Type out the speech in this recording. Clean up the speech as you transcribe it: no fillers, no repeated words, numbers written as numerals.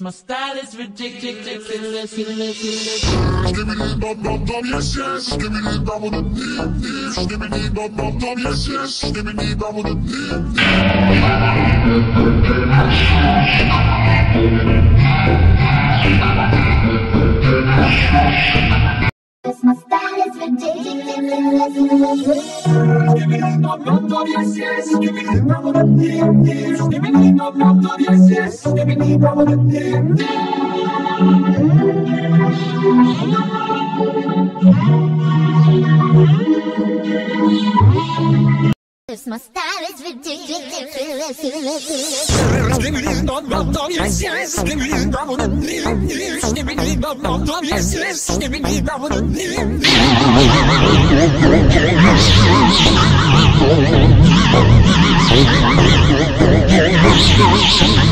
My style is ridiculous. Give me the bum, yes, yes. Give me the bum with the. Give me the bum, yes, yes. Give me the bum with the. My style is ridiculous. Give me the bum, yes, yes. Give me the bum with the. Give me yes, yes, give me the. My style is ridiculous. Give me the yes, yes. Give me the. Give me the yes, yes. Give me the.